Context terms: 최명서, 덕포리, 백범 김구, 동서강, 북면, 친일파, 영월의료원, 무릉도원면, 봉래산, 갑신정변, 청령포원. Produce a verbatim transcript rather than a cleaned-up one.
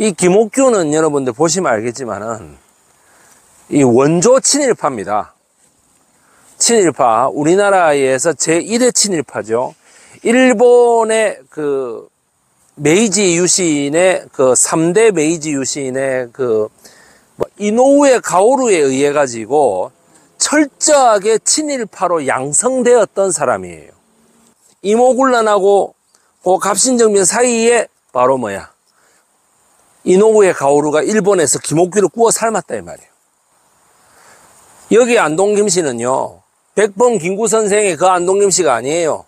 이 김옥균은 여러분들 보시면 알겠지만은 이 원조 친일파입니다. 친일파, 우리나라에서 제일의 친일파죠. 일본의 그 메이지 유신의 그 삼대 메이지 유신의 그 이노우에 가오루에 의해 가지고 철저하게 친일파로 양성되었던 사람이에요. 이모군란하고 그 갑신정변 사이에 바로 뭐야, 이노우에 가오루가 일본에서 김옥균을 구워 삶았다 이 말이에요. 여기 안동김씨는요 백범 김구 선생의 그 안동김씨가 아니에요.